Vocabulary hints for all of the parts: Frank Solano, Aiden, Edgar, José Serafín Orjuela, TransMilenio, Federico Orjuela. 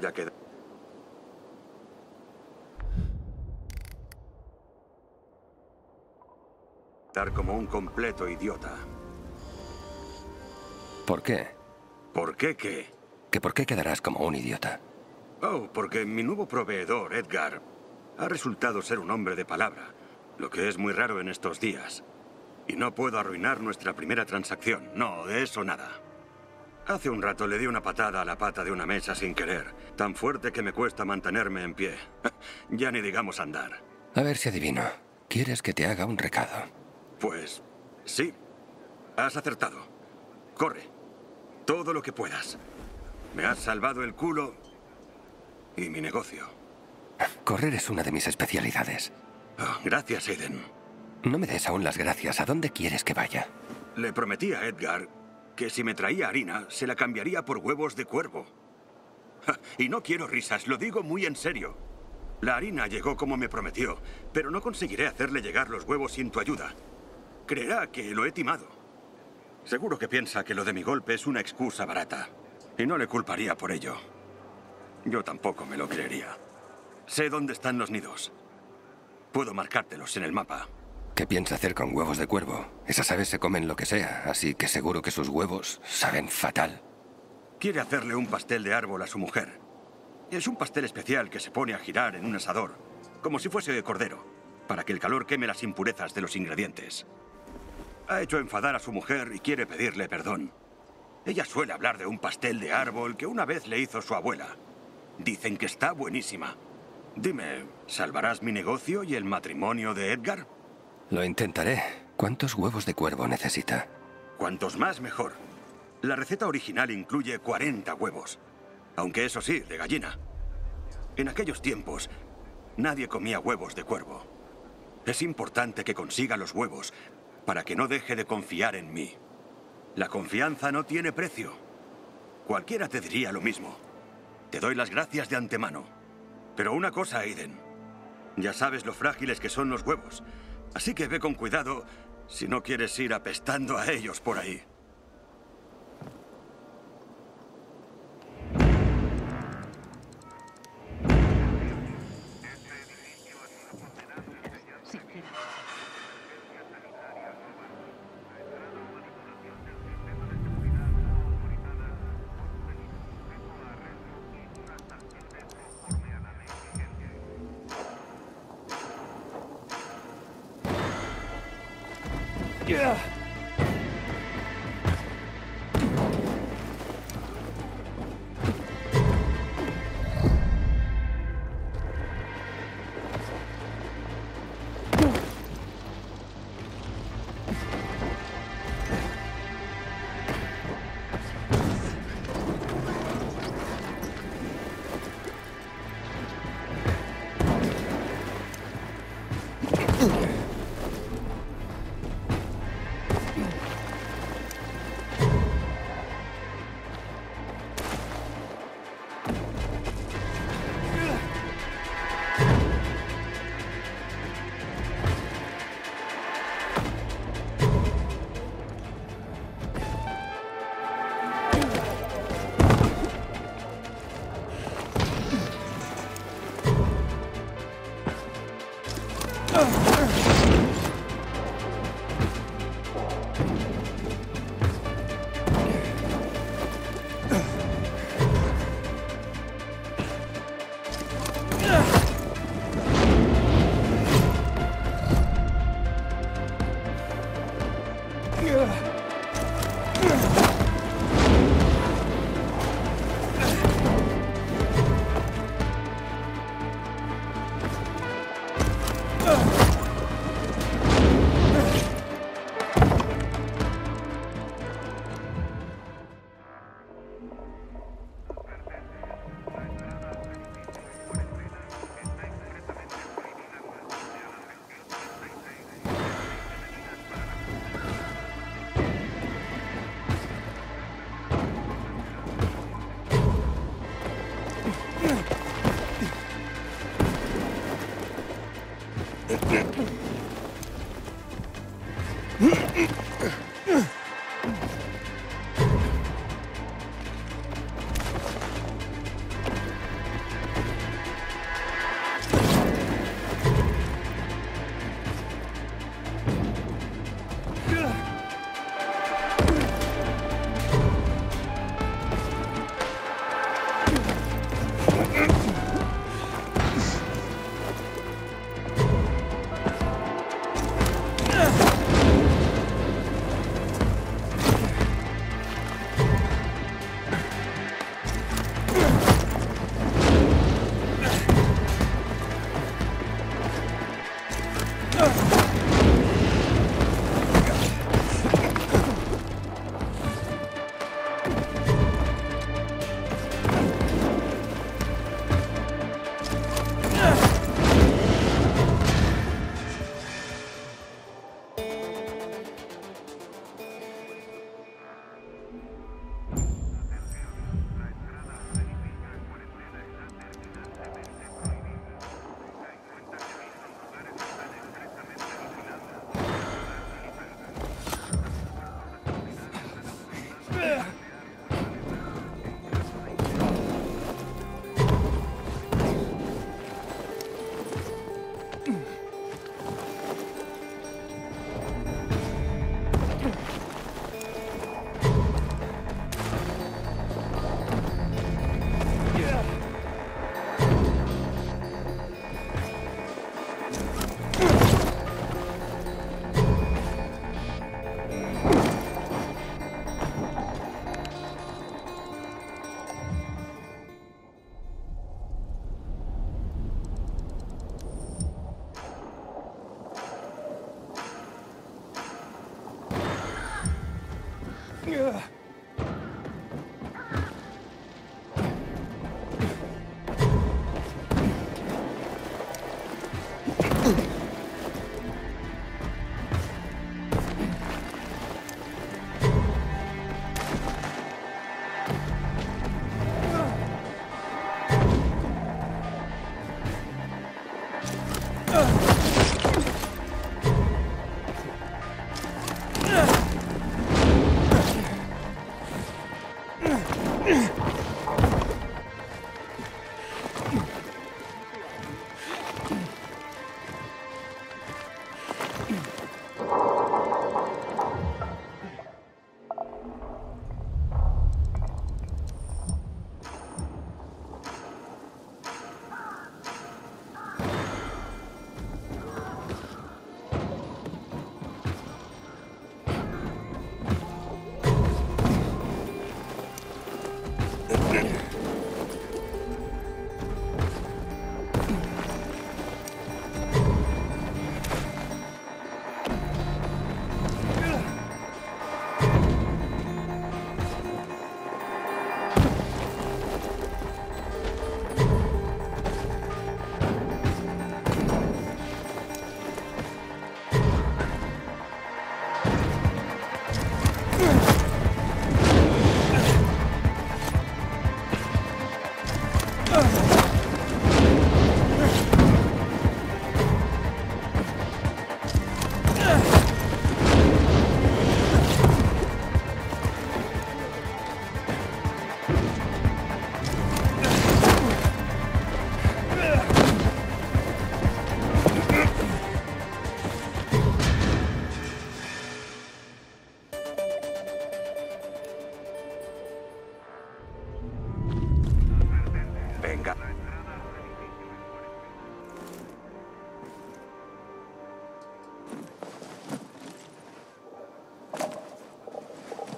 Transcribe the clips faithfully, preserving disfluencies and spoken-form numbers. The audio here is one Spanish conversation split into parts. Voy a quedar. Como un completo idiota. ¿Por qué? ¿Por qué qué? ¿Que por qué quedarás como un idiota? Oh, porque mi nuevo proveedor, Edgar, ha resultado ser un hombre de palabra, lo que es muy raro en estos días. Y no puedo arruinar nuestra primera transacción. No, de eso nada. Hace un rato le di una patada a la pata de una mesa sin querer, tan fuerte que me cuesta mantenerme en pie. Ya ni digamos andar. A ver si adivino. ¿Quieres que te haga un recado? Pues sí. Has acertado. Corre. Todo lo que puedas. Me has salvado el culo y mi negocio. Correr es una de mis especialidades. Oh, gracias, Aiden. No me des aún las gracias. ¿A dónde quieres que vaya? Le prometí a Edgar que si me traía harina, se la cambiaría por huevos de cuervo. Ja, y no quiero risas, lo digo muy en serio. La harina llegó como me prometió, pero no conseguiré hacerle llegar los huevos sin tu ayuda. Creerá que lo he timado. Seguro que piensa que lo de mi golpe es una excusa barata. Y no le culparía por ello. Yo tampoco me lo creería. Sé dónde están los nidos. Puedo marcártelos en el mapa. ¿Qué piensa hacer con huevos de cuervo? Esas aves se comen lo que sea, así que seguro que sus huevos saben fatal. Quiere hacerle un pastel de árbol a su mujer. Es un pastel especial que se pone a girar en un asador, como si fuese de cordero, para que el calor queme las impurezas de los ingredientes. Ha hecho enfadar a su mujer y quiere pedirle perdón. Ella suele hablar de un pastel de árbol que una vez le hizo su abuela. Dicen que está buenísima. Dime, ¿salvarás mi negocio y el matrimonio de Edgar? Lo intentaré. ¿Cuántos huevos de cuervo necesita? Cuantos más, mejor. La receta original incluye cuarenta huevos. Aunque eso sí, de gallina. En aquellos tiempos, nadie comía huevos de cuervo. Es importante que consiga los huevos para que no deje de confiar en mí. La confianza no tiene precio. Cualquiera te diría lo mismo. Te doy las gracias de antemano. Pero una cosa, Aiden. Ya sabes lo frágiles que son los huevos. Así que ve con cuidado si no quieres ir apestando a ellos por ahí.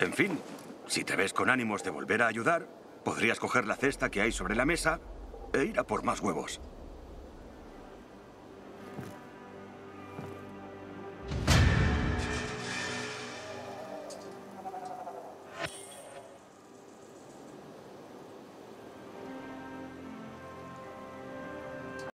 En fin, si te ves con ánimos de volver a ayudar, podrías coger la cesta que hay sobre la mesa e ir a por más huevos.